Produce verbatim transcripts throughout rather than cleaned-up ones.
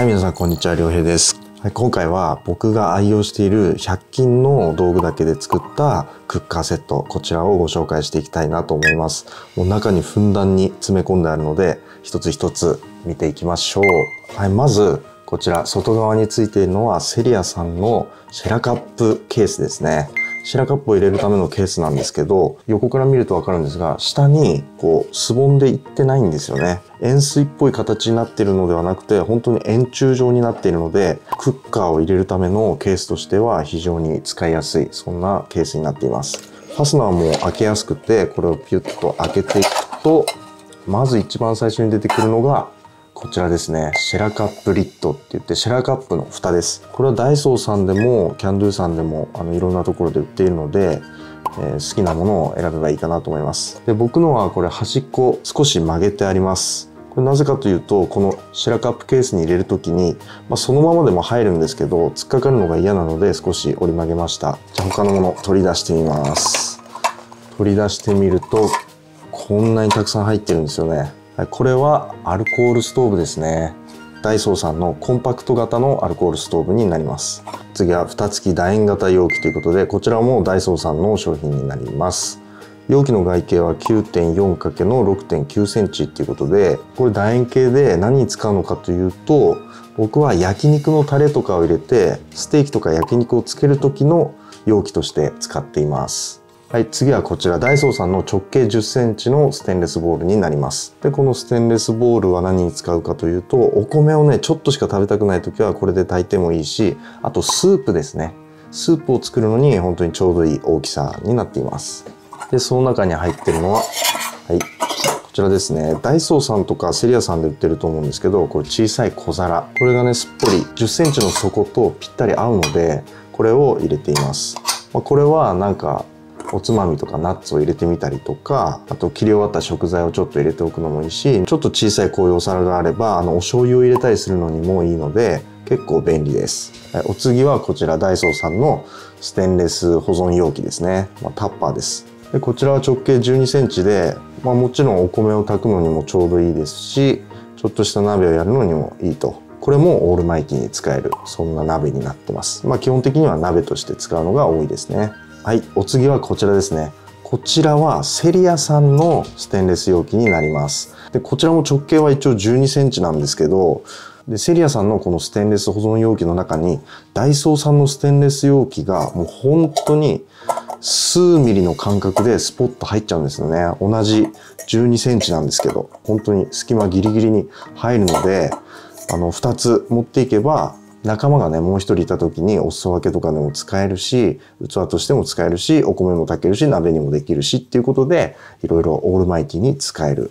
はい、皆さんこんにちは、りょうへいです。はい、今回は僕が愛用しているひゃく均の道具だけで作ったクッカーセット、こちらをご紹介していきたいなと思います。もう中にふんだんに詰め込んであるので、一つ一つ見ていきましょう。はい、まずこちら外側についているのはセリアさんのシェラカップケースですね。シェラカップを入れるためのケースなんですけど、横から見るとわかるんですが、下にこうすぼんでいってないんですよね。円錐っぽい形になっているのではなくて、本当に円柱状になっているので、クッカーを入れるためのケースとしては非常に使いやすい、そんなケースになっています。ファスナーも開けやすくて、これをピュッと開けていくと、まず一番最初に出てくるのがこちらですね。シェラカップリットって言って、シェラカップの蓋です。これはダイソーさんでも、キャンドゥさんでも、あの、いろんなところで売っているので、えー、好きなものを選べばいいかなと思います。で、僕のはこれ端っこ少し曲げてあります。これなぜかというと、このシェラカップケースに入れるときに、まあ、そのままでも入るんですけど、突っかかるのが嫌なので少し折り曲げました。じゃあ他のもの取り出してみます。取り出してみると、こんなにたくさん入ってるんですよね。これはアルコールストーブですね。ダイソーさんのコンパクト型のアルコールストーブになります。次は蓋付き楕円型容器ということで、こちらもダイソーさんの商品になります。容器の外径は きゅうてんよん の ろくてんきゅうセンチっていうことで、これ楕円形で何に使うのかというと、僕は焼肉のタレとかを入れて、ステーキとか焼肉をつける時の容器として使っています。はい、次はこちら、ダイソーさんの直径 じゅっセンチ のステンレスボールになります。で、このステンレスボールは何に使うかというと、お米をね、ちょっとしか食べたくない時はこれで炊いてもいいし、あとスープですね。スープを作るのに本当にちょうどいい大きさになっています。で、その中に入ってるのは、はい、こちらですね。ダイソーさんとかセリアさんで売ってると思うんですけど、これ小さい小皿。これがね、すっぽり じゅっセンチ の底とぴったり合うので、これを入れています。まあ、これはなんか、おつまみとかナッツを入れてみたりとか、あと切り終わった食材をちょっと入れておくのもいいし、ちょっと小さいこういうお皿があれば、あのお醤油を入れたりするのにもいいので、結構便利です。お次はこちらダイソーさんのステンレス保存容器ですね。まあ、タッパーです。で、こちらは直径 じゅうにセンチ で、まあ、もちろんお米を炊くのにもちょうどいいですし、ちょっとした鍋をやるのにもいいと。これもオールマイティに使える、そんな鍋になってます。まあ、基本的には鍋として使うのが多いですね。はい、お次はこちらですね。こちらはセリアさんのステンレス容器になります。で、こちらも直径は一応 じゅうにセンチ なんですけど、で、セリアさんのこのステンレス保存容器の中に、ダイソーさんのステンレス容器がもう本当に数ミリの間隔でスポッと入っちゃうんですよね。同じ じゅうにセンチ なんですけど、本当に隙間ギリギリに入るので、あの、ふたつ持っていけば、仲間がね、もう一人いた時にお裾分けとかでも使えるし、器としても使えるし、お米も炊けるし、鍋にもできるしっていうことで、いろいろオールマイティに使える。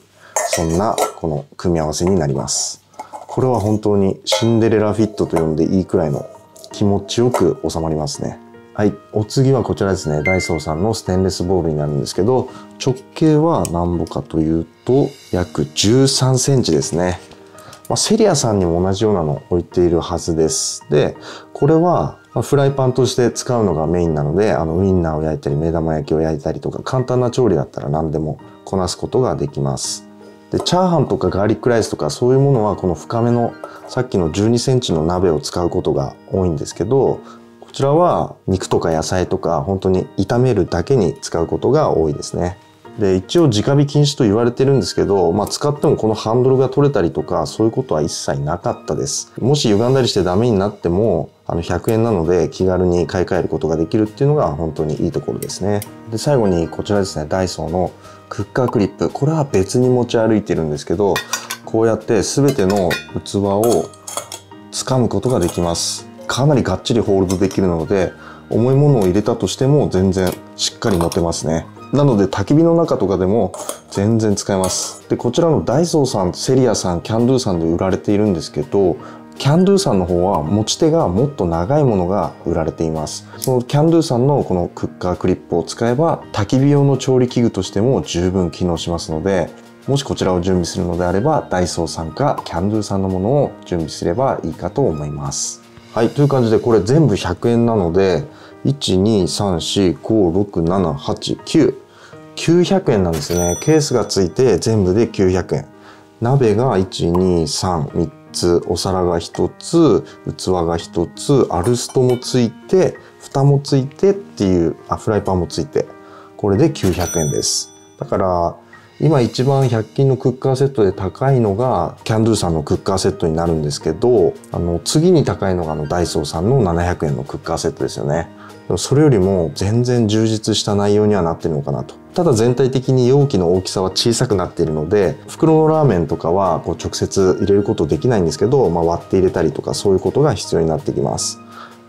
そんな、この組み合わせになります。これは本当にシンデレラフィットと呼んでいいくらいの気持ちよく収まりますね。はい。お次はこちらですね。ダイソーさんのステンレスボウルになるんですけど、直径は何ぼかというと、約じゅうさんセンチですね。まあ、セリアさんにも同じようなの置いているはずです。で、これはフライパンとして使うのがメインなので、あのウインナーを焼いたり、目玉焼きを焼いたりとか、簡単な調理だったら何でもこなすことができます。で、チャーハンとかガーリックライスとかそういうものはこの深めのさっきの じゅうにセンチ の鍋を使うことが多いんですけど、こちらは肉とか野菜とか本当に炒めるだけに使うことが多いですね。で、一応直火禁止と言われてるんですけど、まあ、使ってもこのハンドルが取れたりとか、そういうことは一切なかったです。もし歪んだりしてダメになっても、あのひゃくえんなので気軽に買い替えることができるっていうのが本当にいいところですね。で、最後にこちらですね、ダイソーのクッカークリップ。これは別に持ち歩いてるんですけど、こうやって全ての器を掴むことができます。かなりがっちりホールドできるので、重いものを入れたとしても全然しっかり持てますね。なので焚き火の中とかでも全然使えます。で、こちらのダイソーさん、セリアさん、キャンドゥさんで売られているんですけど、キャンドゥさんの方は持ち手がもっと長いものが売られています。そのキャンドゥさんのこのクッカークリップを使えば焚き火用の調理器具としても十分機能しますので、もしこちらを準備するのであればダイソーさんかキャンドゥさんのものを準備すればいいかと思います。はい、という感じでこれ全部ひゃくえんなので、いち、に、さん、よん、ご、ろく、なな、はち、きゅう。きゅうひゃくえんなんですね。ケースがついて全部できゅうひゃくえん。鍋がいち、に、さん、みっみっつ、お皿がひとつ、器がひとつ、アルストもついて、蓋もついてっていう、あ、フライパンもついて、これできゅうひゃくえんです。だから、今一番ひゃくきんのクッカーセットで高いのがキャンドゥさんのクッカーセットになるんですけど、あの次に高いのがあのダイソーさんのななひゃくえんのクッカーセットですよね。でもそれよりも全然充実した内容にはなってるのかなと。ただ全体的に容器の大きさは小さくなっているので、袋のラーメンとかはこう直接入れることできないんですけど、まあ、割って入れたりとかそういうことが必要になってきます。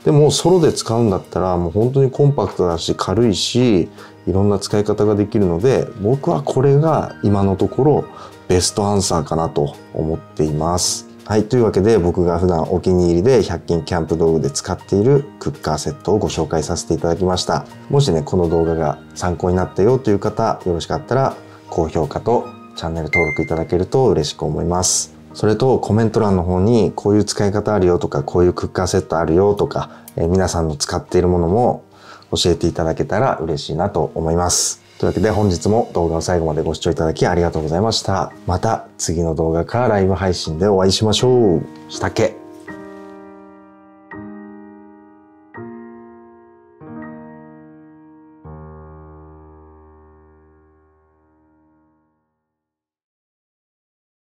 でもソロで使うんだったらもう本当にコンパクトだし軽いし、いろんな使い方ができるので、僕はこれが今のところベストアンサーかなと思っています。はい、というわけで僕が普段お気に入りでひゃく均キャンプ道具で使っているクッカーセットをご紹介させていただきました。もしね、この動画が参考になったよという方、よろしかったら高評価とチャンネル登録いただけると嬉しく思います。それとコメント欄の方にこういう使い方あるよとか、こういうクッカーセットあるよとか、えー、皆さんの使っているものも教えていただけたら嬉しいなと思います。というわけで本日も動画を最後までご視聴いただきありがとうございました。また次の動画からライブ配信でお会いしましょう。したっけ。